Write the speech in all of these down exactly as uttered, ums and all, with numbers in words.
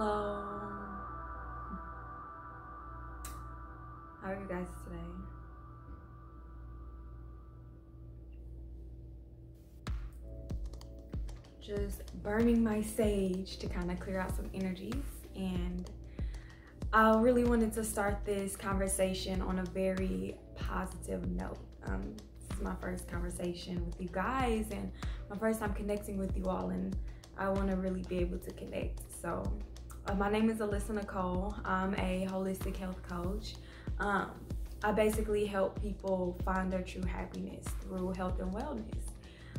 Hello. How are you guys today? Just burning my sage to kind of clear out some energies, and I really wanted to start this conversation on a very positive note. Um, this is my first conversation with you guys and my first time connecting with you all, and I want to really be able to connect. So uh, my name is Alyssa Nicole. I'm a holistic health coach. Um, I basically help people find their true happiness through health and wellness.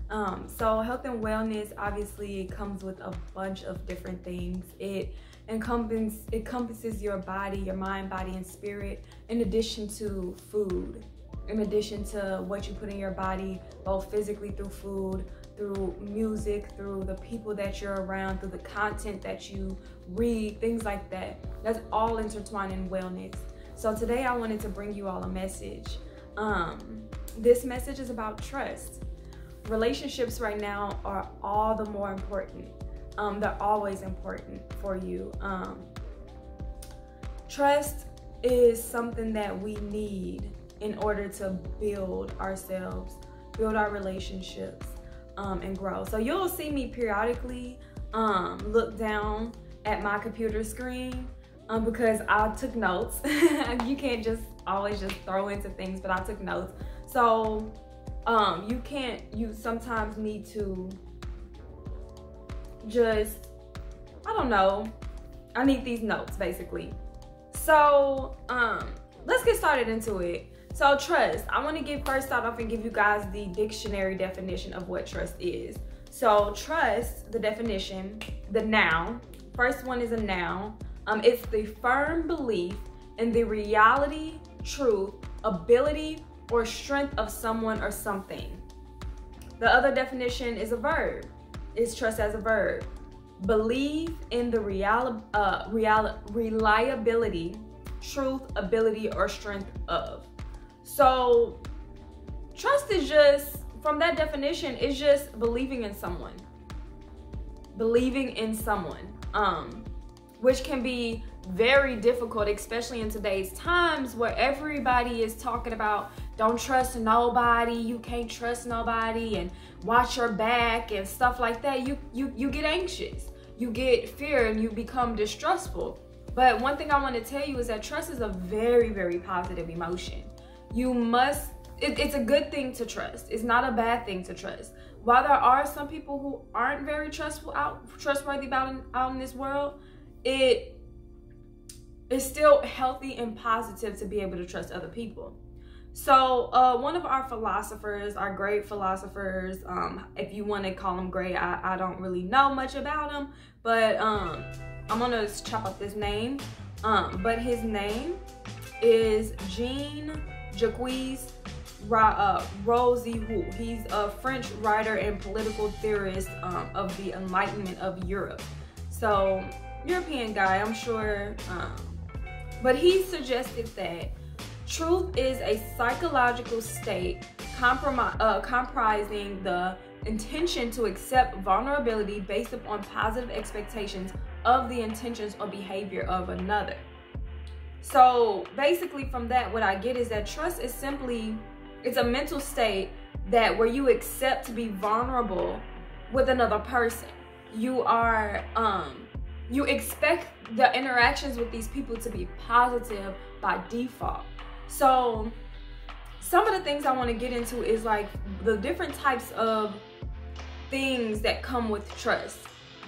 Um, so health and wellness, obviously, it comes with a bunch of different things. It encompasses, it encompasses your body, your mind, body, and spirit, in addition to food, in addition to what you put in your body, both physically through food, through music, through the people that you're around, through the content that you read, things like that. That's all intertwined in wellness. So today I wanted to bring you all a message. Um, this message is about trust. Relationships right now are all the more important. Um, they're always important for you. Um, trust is something that we need in order to build ourselves, build our relationships, um, and grow. So you'll see me periodically um, look down at my computer screen um, because I took notes. You can't just always just throw into things, but I took notes. So Um, you can't, you sometimes need to just, I don't know, I need these notes basically. So um, let's get started into it. So trust, I want to give first start off and give you guys the dictionary definition of what trust is. So trust, the definition, the noun, first one is a noun. Um, it's the firm belief in the reality, truth, ability, or strength of someone or something. The other definition is a verb. It's trust as a verb. Believe in the real, uh, real, reliability, truth, ability, or strength of. So trust is just, from that definition, it's just believing in someone. Believing in someone, um, which can be very difficult, especially in today's times where everybody is talking about don't trust nobody, you can't trust nobody, and watch your back and stuff like that. You you you get anxious, you get fear, and you become distrustful. But one thing I want to tell you is that trust is a very, very positive emotion. You must, it, it's a good thing to trust. It's not a bad thing to trust. While there are some people who aren't very trustful, out trustworthy about in, out in this world, it it's still healthy and positive to be able to trust other people. So uh, one of our philosophers, our great philosophers, um, if you want to call them great, I, I don't really know much about them, but um, I'm going to chop up his name. Um, but his name is Jean Jacques Rousseau. He's a French writer and political theorist um, of the Enlightenment of Europe. So European guy, I'm sure. Um, But he suggested that truth is a psychological state uh, comprising the intention to accept vulnerability based upon positive expectations of the intentions or behavior of another. So basically from that, what I get is that trust is simply, it's a mental state that where you accept to be vulnerable with another person. You are, um, you expect the interactions with these people to be positive by default. So some of the things I want to get into is like the different types of things that come with trust.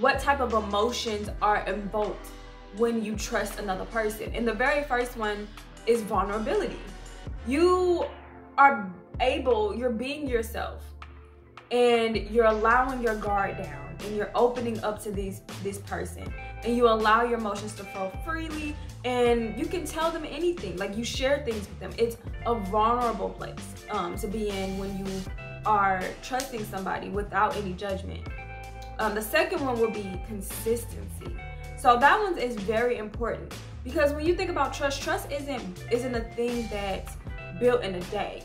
What type of emotions are invoked when you trust another person? And the very first one is vulnerability. You are able, you're being yourself, and you're allowing your guard down, and you're opening up to these this person, and you allow your emotions to flow freely, and you can tell them anything, like you share things with them. It's a vulnerable place um, to be in when you are trusting somebody without any judgment. Um, the second one will be consistency. So that one is very important, because when you think about trust, trust isn't, isn't a thing that's built in a day.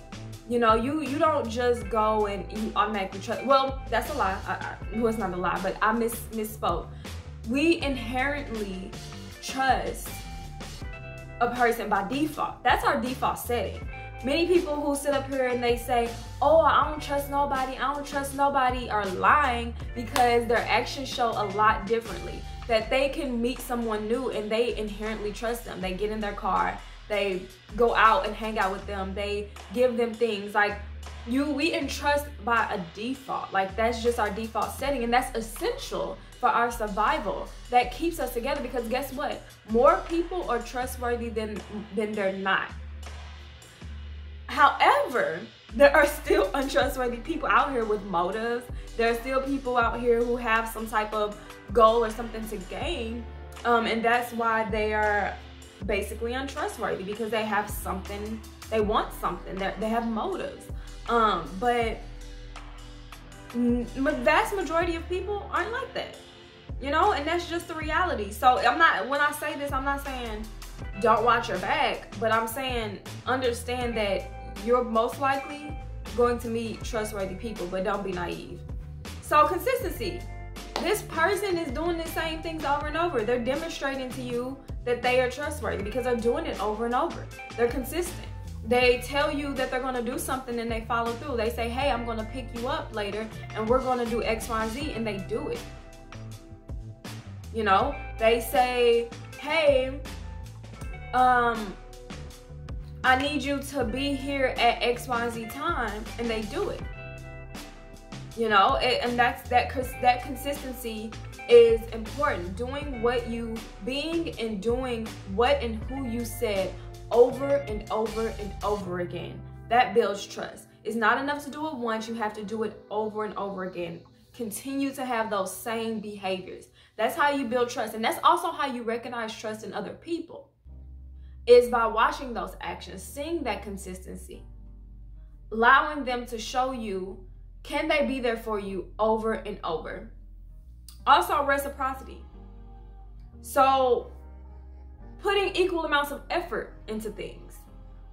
You know, you, you don't just go and you automatically trust. Well, that's a lie. I, I, well, it's not a lie, but I mis misspoke. we inherently trust a person by default. That's our default setting. Many people who sit up here and they say, oh, I don't trust nobody, I don't trust nobody, are lying, because their actions show a lot differently. That they can meet someone new and they inherently trust them. They get in their car, they go out and hang out with them, they give them things. Like you, we entrust by a default. Like that's just our default setting, and that's essential for our survival. That keeps us together, because guess what? More people are trustworthy than, than they're not. However, there are still untrustworthy people out here with motives. There are still people out here who have some type of goal or something to gain, um, and that's why they are basically untrustworthy, because they have something, they want something, they have motives. Um, but the vast majority of people aren't like that, you know, and that's just the reality. So I'm not, when I say this, I'm not saying don't watch your back, but I'm saying understand that you're most likely going to meet trustworthy people, but don't be naive. So consistency. This person is doing the same things over and over. They're demonstrating to you that they are trustworthy because they're doing it over and over. They're consistent. They tell you that they're gonna do something and they follow through. They say, hey, I'm gonna pick you up later and we're gonna do X, Y, and Z, and they do it. You know, they say, hey, um, I need you to be here at X, Y, and Z time, and they do it. You know, and that's that. That consistency is important. Doing what you, being and doing what and who you said over and over and over again. That builds trust. It's not enough to do it once. You have to do it over and over again. Continue to have those same behaviors. That's how you build trust, and that's also how you recognize trust in other people. Is by watching those actions, seeing that consistency, allowing them to show you. Can they be there for you over and over? Also, reciprocity. So, putting equal amounts of effort into things.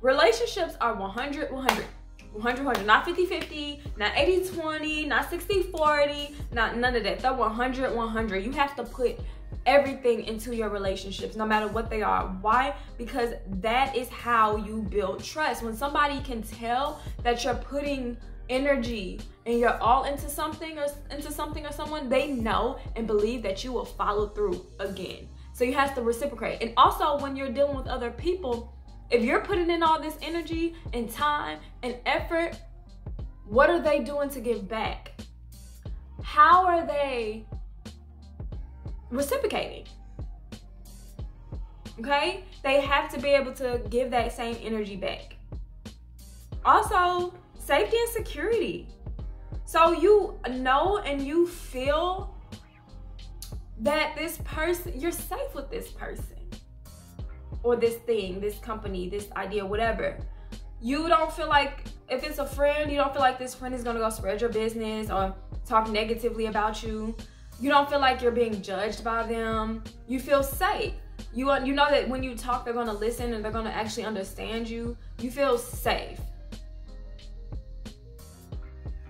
Relationships are one hundred, one hundred, one hundred, one hundred, not fifty fifty, not eighty twenty, not sixty forty, not none of that. They're one hundred, one hundred. You have to put everything into your relationships, no matter what they are. Why? Because that is how you build trust. When somebody can tell that you're putting energy and you're all into something or into something or someone, they know and believe that you will follow through again. So you have to reciprocate. And also, when you're dealing with other people, if you're putting in all this energy and time and effort, what are they doing to give back? How are they reciprocating? Okay, they have to be able to give that same energy back. Also, safety and security. So you know and you feel that this person, you're safe with this person or this thing, this company, this idea, whatever. You don't feel like, if it's a friend, you don't feel like this friend is gonna go spread your business or talk negatively about you. You don't feel like you're being judged by them. You feel safe. You, you know that when you talk, they're gonna listen and they're gonna actually understand you. You feel safe.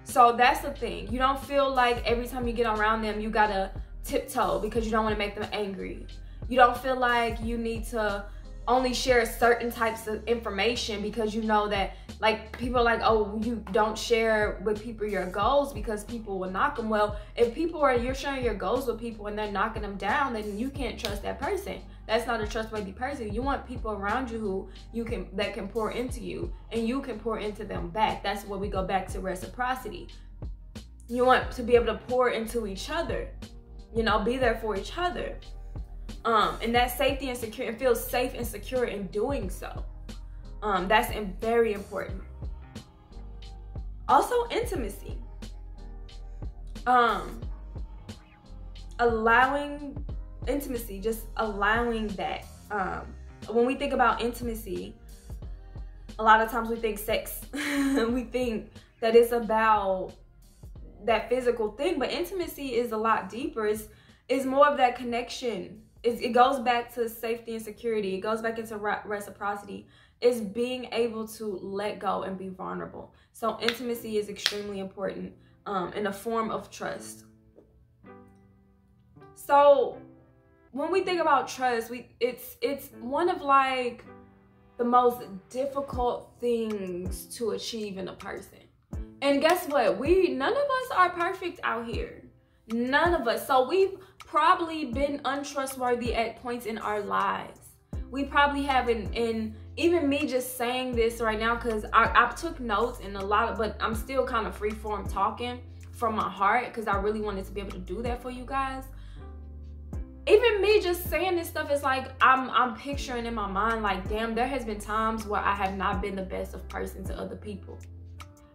So that's the thing. You don't feel like every time you get around them, you gotta tiptoe because you don't wanna make them angry. You don't feel like you need to only share certain types of information because you know that, like, people are like, oh, you don't share with people your goals because people will knock them. Well, if people are, you're sharing your goals with people and they're knocking them down, then you can't trust that person. That's not a trustworthy person. You want people around you who you can, that can pour into you, and you can pour into them back. That's where we go back to reciprocity. You want to be able to pour into each other, you know, be there for each other. Um, and that safety and secure, and feel safe and secure in doing so. Um, that's very important. Also, intimacy. Um, allowing intimacy, just allowing that. Um, when we think about intimacy, a lot of times we think sex. We think that it's about that physical thing, but intimacy is a lot deeper. It's, it's more of that connection. It's, it goes back to safety and security. It goes back into re reciprocity. It's being able to let go and be vulnerable. So intimacy is extremely important um, in a form of trust. So when we think about trust, we it's it's one of like the most difficult things to achieve in a person. And guess what? We none of us are perfect out here. None of us. So we've probably been untrustworthy at points in our lives. We probably haven't. And even me just saying this right now, because I, I took notes and a lot of, but I'm still kind of freeform talking from my heart because I really wanted to be able to do that for you guys. Even me just saying this stuff is like, I'm I'm picturing in my mind like, damn, there has been times where I have not been the best of person to other people.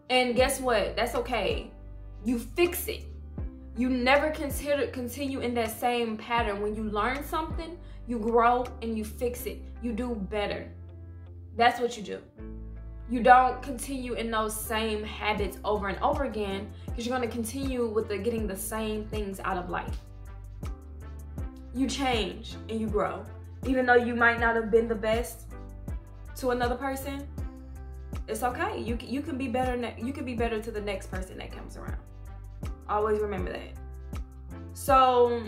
And guess what? That's okay. You fix it. You never consider continue in that same pattern. When you learn something, you grow and you fix it. You do better. That's what you do. You don't continue in those same habits over and over again, because you're going to continue with the getting the same things out of life. You change and you grow. Even though you might not have been the best to another person, it's okay. You you can be better. You can be better to the next person that comes around. Always remember that. So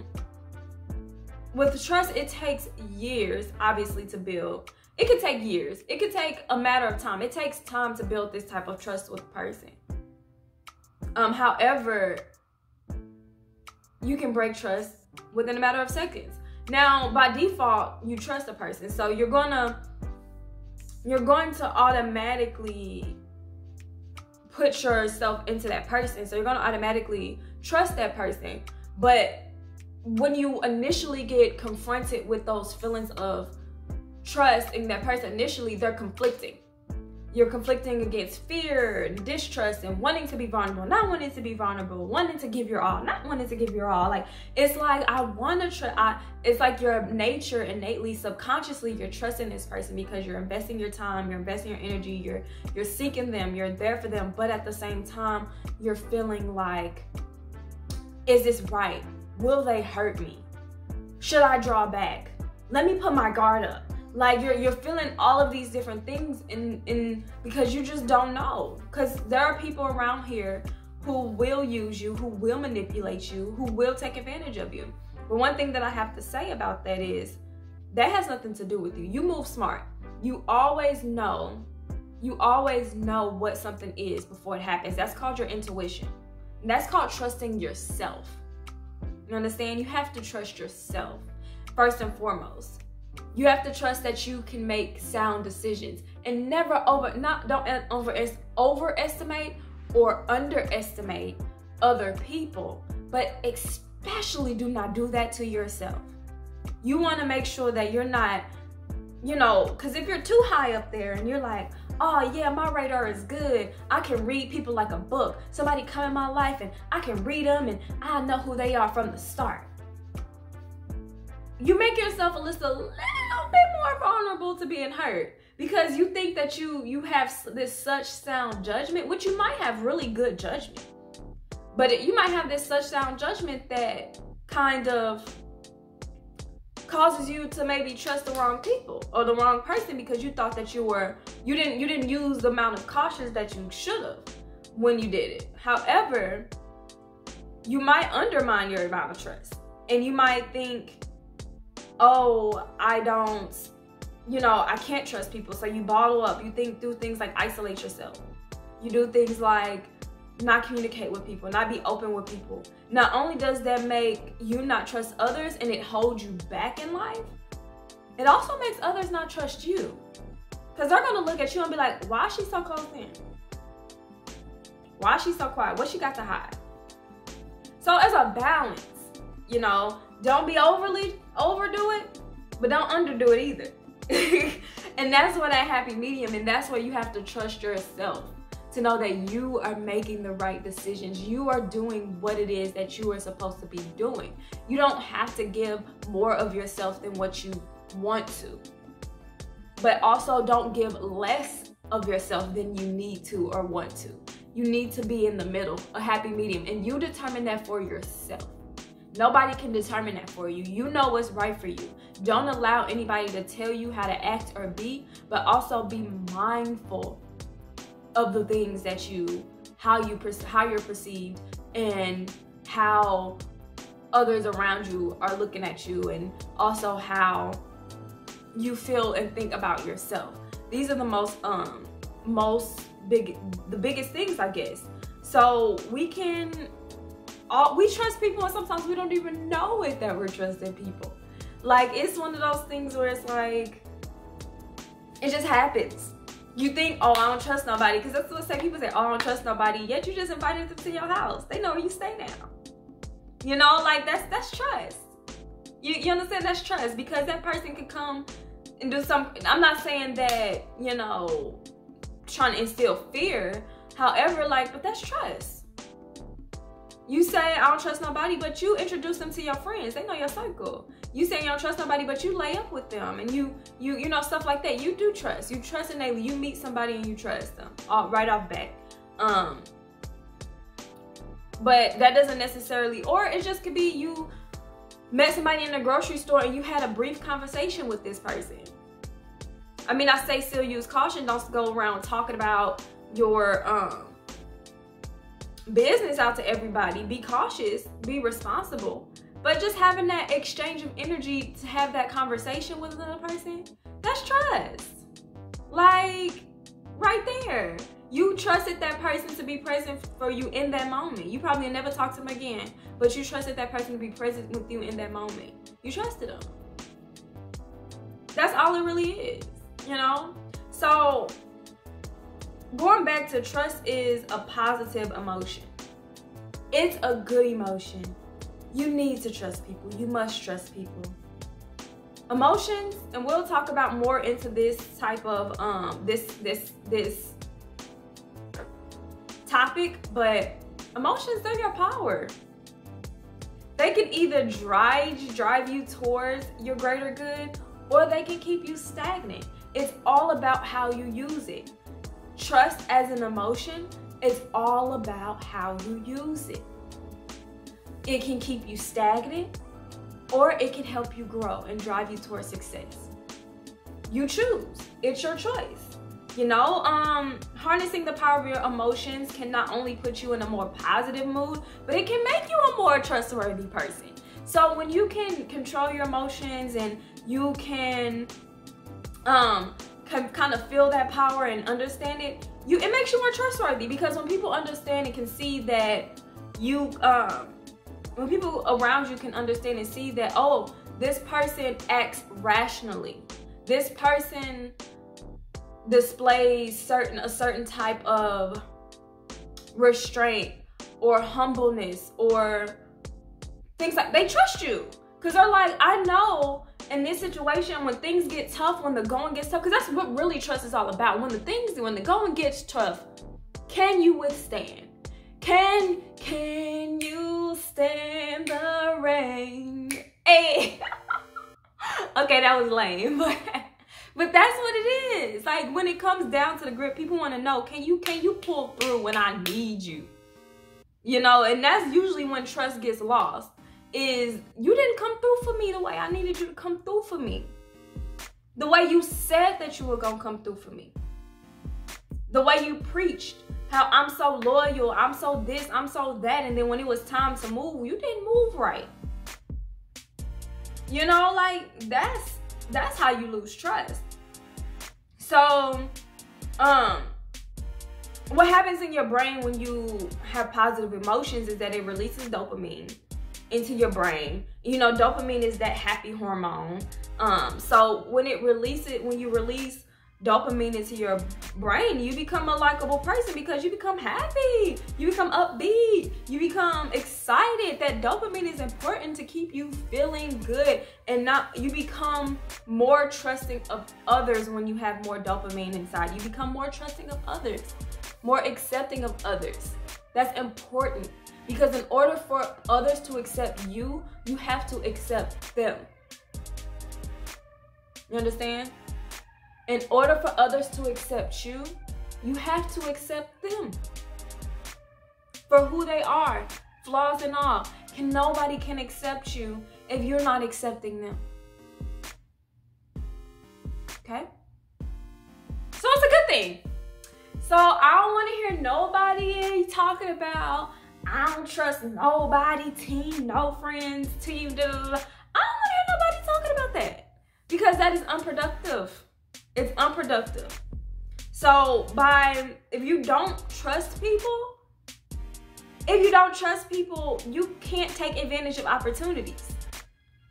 with trust, it takes years, obviously, to build. It could take years. It could take a matter of time. It takes time to build this type of trust with a person. Um, however, you can break trust within a matter of seconds. Now, by default, you trust a person, so you're gonna you're going to automatically put yourself into that person. So you're gonna automatically trust that person. But when you initially get confronted with those feelings of trusting that person, initially they're conflicting. You're conflicting against fear and distrust and wanting to be vulnerable, not wanting to be vulnerable, wanting to give your all, not wanting to give your all. Like, it's like, I want to try. It's like your nature innately, subconsciously, you're trusting this person because you're investing your time, you're investing your energy, you're, you're seeking them, you're there for them. But at the same time, you're feeling like, is this right? Will they hurt me? Should I draw back? Let me put my guard up. Like, you're you're feeling all of these different things in in because you just don't know. Because there are people around here who will use you, who will manipulate you, who will take advantage of you. But one thing that I have to say about that is that has nothing to do with you. You move smart. You always know. You always know what something is before it happens. That's called your intuition. And that's called trusting yourself. You understand? You have to trust yourself first and foremost. You have to trust that you can make sound decisions, and never over not don't over overestimate or underestimate other people, but especially do not do that to yourself. You want to make sure that you're not, you know, because if you're too high up there and you're like, oh yeah, my radar is good, I can read people like a book, somebody come in my life and I can read them and I know who they are from the start. You make yourself a list a little bit more vulnerable to being hurt, because you think that you you have this such sound judgment, which you might have really good judgment, but it, you might have this such sound judgment that kind of causes you to maybe trust the wrong people or the wrong person, because you thought that you were you didn't you didn't use the amount of caution that you should have when you did it. However, you might undermine your amount of trust, and you might think, oh, I don't, you know, I can't trust people. So you bottle up. You think do things like isolate yourself. You do things like not communicate with people, not be open with people. Not only does that make you not trust others and it holds you back in life, it also makes others not trust you. Because they're going to look at you and be like, why is she so closed in? Why is she so quiet? What she got to hide? So it's a balance, you know. Don't be overly overdo it, but don't underdo it either. And that's what that happy medium, and that's where you have to trust yourself to know that you are making the right decisions. You are doing what it is that you are supposed to be doing. You don't have to give more of yourself than what you want to, but also don't give less of yourself than you need to or want to. You need to be in the middle, a happy medium, and you determine that for yourself. Nobody can determine that for you. You know what's right for you. Don't allow anybody to tell you how to act or be, but also be mindful of the things that you, how you, how you're perceived, and how others around you are looking at you, and also how you feel and think about yourself. These are the most um most big the biggest things, I guess. So we can all we trust people, and sometimes we don't even know it that we're trusting people. Like, it's one of those things where it's like, it just happens. You think, oh, I don't trust nobody, because that's what say people say, oh, I don't trust nobody, yet you just invited them to your house. They know where you stay now. You know, like, that's that's trust. You, you understand? That's trust, because that person could come and do something. I'm not saying that, you know, trying to instill fear. However, like, but that's trust. You say, I don't trust nobody, but you introduce them to your friends. They know your circle. You say you don't trust nobody, but you lay up with them, and you, you, you know, stuff like that. You do trust. You trust, and they, you meet somebody and you trust them all right off back. Um, but that doesn't necessarily, or it just could be you met somebody in the grocery store and you had a brief conversation with this person. I mean, I say still use caution. Don't go around talking about your um, business out to everybody. Be cautious, be responsible. But just having that exchange of energy to have that conversation with another person, that's trust. Like, right there. You trusted that person to be present for you in that moment. You probably never talked to them again, but you trusted that person to be present with you in that moment. You trusted them. That's all it really is, you know? So, going back to trust is a positive emotion. It's a good emotion. You need to trust people. You must trust people. Emotions, and we'll talk about more into this type of um this this this topic, but emotions, they're your power. They can either drive drive you towards your greater good, or they can keep you stagnant. It's all about how you use it. Trust as an emotion, it's all about how you use it. It can keep you stagnant, or it can help you grow and drive you towards success. You choose. It's your choice. You know, um, harnessing the power of your emotions can not only put you in a more positive mood, but it can make you a more trustworthy person. So when you can control your emotions and you can um, kind of feel that power and understand it, you it makes you more trustworthy, because when people understand and can see that you... Um, When people around you can understand and see that, oh, this person acts rationally. This person displays certain a certain type of restraint or humbleness or things like, they trust you. Because they're like, I know in this situation when things get tough, when the going gets tough, because that's what really trust is all about. When the things, when the going gets tough, can you withstand? Can, can you stand the rain? Hey. Okay, that was lame, but, but that's what it is. Like, when it comes down to the grip, people want to know, can you, can you pull through when I need you? You know, and that's usually when trust gets lost, is you didn't come through for me the way I needed you to come through for me. The way you said that you were going to come through for me. The way you preached. How I'm so loyal, I'm so this, I'm so that, and then when it was time to move, you didn't move right. You know, like, that's that's how you lose trust. So, um, what happens in your brain when you have positive emotions is that it releases dopamine into your brain. You know, dopamine is that happy hormone. Um, so when it releases, when you release dopamine into your brain, you become a likable person, because you become happy, you become upbeat, you become excited. That dopamine is important to keep you feeling good, and not you become more trusting of others when you have more dopamine inside. You become more trusting of others, more accepting of others. That's important, because in order for others to accept you, you have to accept them. You understand? In order for others to accept you, you have to accept them for who they are, flaws and all. Can nobody can accept you if you're not accepting them. Okay? So it's a good thing. So I don't want to hear nobody talking about, I don't trust nobody, team, no friends, team, da, da, da. I don't want to hear nobody talking about that because that is unproductive. It's unproductive. So by, if you don't trust people, if you don't trust people, you can't take advantage of opportunities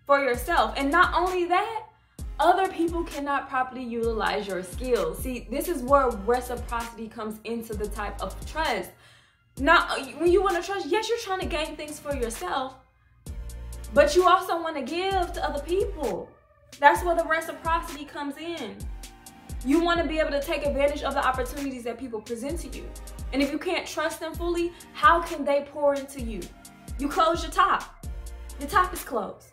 for yourself. And not only that, other people cannot properly utilize your skills. See, this is where reciprocity comes into the type of trust. Now, when you want to trust, yes, you're trying to gain things for yourself, but you also want to give to other people. That's where the reciprocity comes in. You want to be able to take advantage of the opportunities that people present to you. And if you can't trust them fully, how can they pour into you? You close your top. Your top is closed.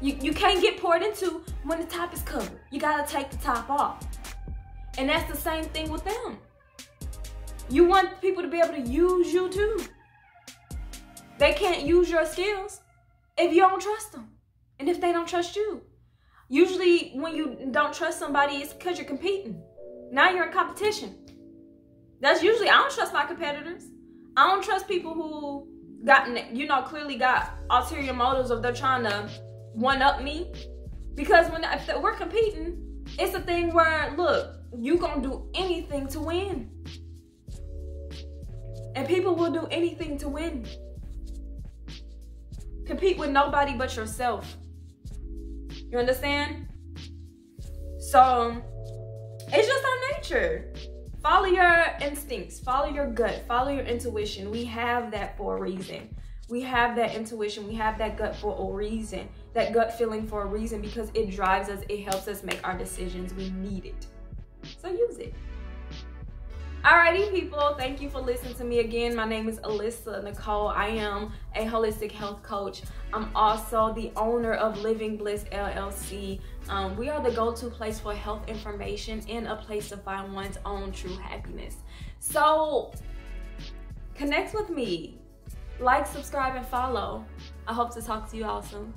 You, you can't get poured into when the top is covered. You got to take the top off. And that's the same thing with them. You want people to be able to use you too. They can't use your skills if you don't trust them and if they don't trust you. Usually when you don't trust somebody, it's because you're competing. Now you're in competition. That's usually, I don't trust my competitors. I don't trust people who got, you know, clearly got ulterior motives of they're trying to one-up me. Because when if we're competing, it's a thing where, look, you gonna do anything to win. And people will do anything to win. Compete with nobody but yourself. You understand? So, it's just our nature. Follow your instincts. Follow your gut. Follow your intuition. We have that for a reason. We have that intuition. We have that gut for a reason. That gut feeling for a reason because it drives us. It helps us make our decisions. We need it. So, use it. Alrighty, people, thank you for listening to me again. My name is Alyssa Nicole. I am a holistic health coach. I'm also the owner of Living Bliss L L C. Um, we are the go-to place for health information and a place to find one's own true happiness. So, connect with me. Like, subscribe, and follow. I hope to talk to you all soon.